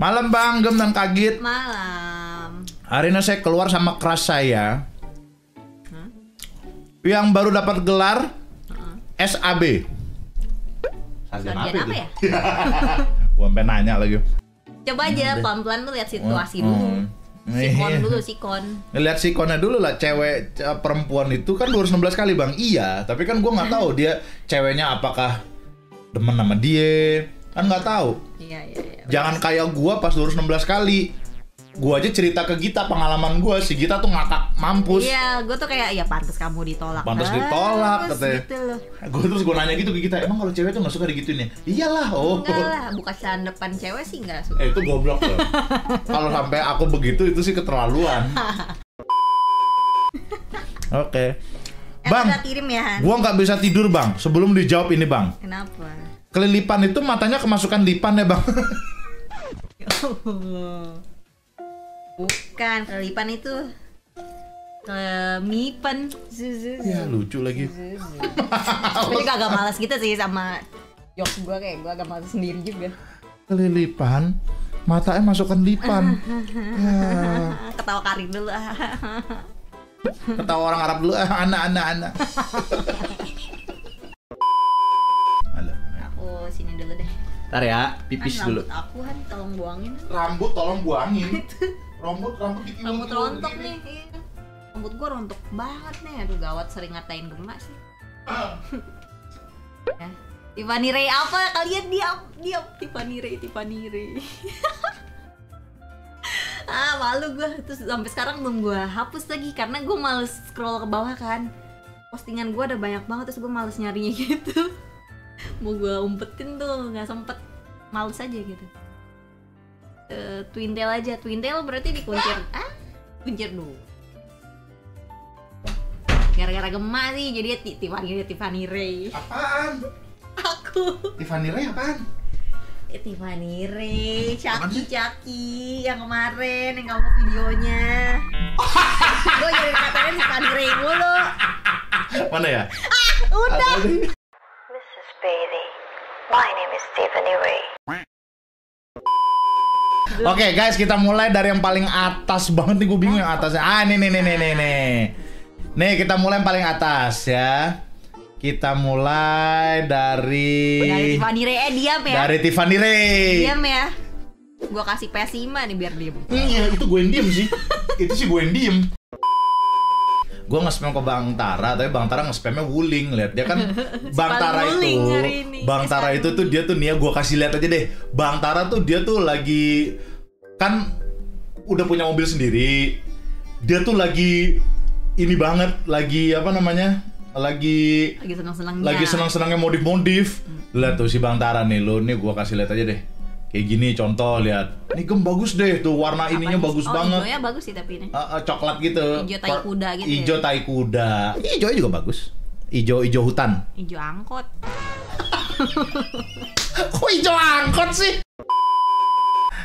Malam Bang Gem dan Kak Git. Malam. Hari ini saya keluar sama crush saya. Hah? Yang baru dapat gelar SAB. Sarjana apa ya? Gua sampe nanya lagi. Coba aja pelan-pelan lu lihat situasi dulu. Sikon dulu, sikon. Lihat sikonnya dulu lah, cewek perempuan itu kan 216 kali Bang. Iya, tapi kan gua nggak tahu dia ceweknya apakah demen sama dia. Kan nggak tahu. Iya. Jangan kayak gua pas 216 kali. Gua aja cerita ke Gita pengalaman gua, si Gita tuh ngakak mampus. Iya, gua tuh kayak ya pantas kamu ditolak. Pantas ditolak katanya. Gitu loh. Terus gua nanya gitu ke Gita, emang kalau cewek tuh nggak suka digituin ya? Iyalah, oh. Enggak lah, buka celana depan cewek sih nggak suka. Itu goblok loh. Kalau sampai aku begitu itu sih keterlaluan. Oke. Bang, kirim ya. Gua nggak bisa tidur Bang, sebelum dijawab ini Bang. Kenapa? Kelilipan itu matanya kemasukan lipan ya Bang. Bukan, kelipan itu kemipen. Ya lucu lagi. Tapi gue agak malas gitu sih sama jokes gue, kayak gue agak malas sendiri juga. Kelilipan, matanya masukkan lipan. Ya. Ketawa Karin dulu. Ketawa orang Arab dulu. Anak. Aku sini dulu deh. Ntar ya, pipis kan dulu. Rambut aku Han, tolong buangin. Rambut tolong buangin. Rambut dikit. Rambut rontok nih. Rambut gua rontok banget nih. Aduh gawat, sering ngatain Gema sih. Ya. Tiffany Ray apa? Kalian diam. Tiffany Ray. Malu gua. Terus sampai sekarang belum gua hapus lagi karena gua males scroll ke bawah kan. Postingan gua ada banyak banget terus gua males nyarinya gitu. Mau gua umpetin tuh, nggak sempet, males aja gitu. Twintail aja, Twintail berarti dikuncir. Kuncir dulu. Gara-gara Gema sih, jadi Tiffany Ray. Apaan? Aku. Tiffany Ray apaan? Tiffany Ray, Caki yang kemarin yang kamu videonya. Gua jadi katanya Tiffany Ray mulu. Mana ya? Udah. Baby, my name is Tiffany Ray. Oke, guys, kita mulai dari yang paling atas banget nih. Gue bingung yang atasnya. Nih, kita mulai yang paling atas ya. Kita mulai dari Tiffany Ray. Diam ya. Dari Tiffany Ray. Diam ya. Gue kasih pesima nih biar diem. Itu gue yang diem sih. Gue nge-spam ke Bang Tara, tapi Bang Tara nge-spamnya wuling. Lihat dia kan Bang Tara itu. Bang Tara itu tuh dia tuh nih ya, gue kasih lihat aja deh. Bang Tara tuh dia tuh lagi kan udah punya mobil sendiri. Dia tuh lagi ini banget, lagi apa namanya? Lagi senang-senangnya. Modif-modif. Lihat tuh si Bang Tara nih, lo nih gue kasih lihat aja deh. Kayak gini contoh, lihat. Ini Gem bagus deh, tuh warna ininya bagus banget. Hijaunya bagus sih tapi ini. Coklat gitu. Hijau tai kuda gitu. Hijau tai kuda. Hijaunya juga bagus. Hijau hutan. Hijau angkot. Kok hijau angkot sih?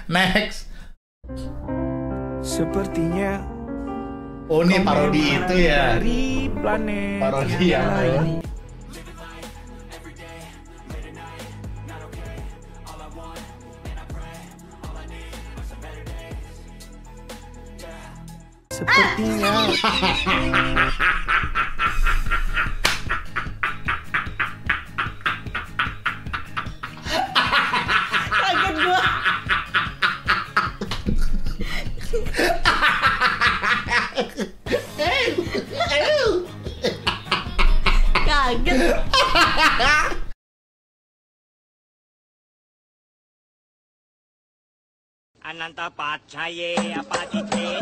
Next. Sepertinya. Oh nih parodi itu ya. Dari planet. Parodi yang lain. Sepertinya. Kaget gua. Kaget. Ananta Pacaye apa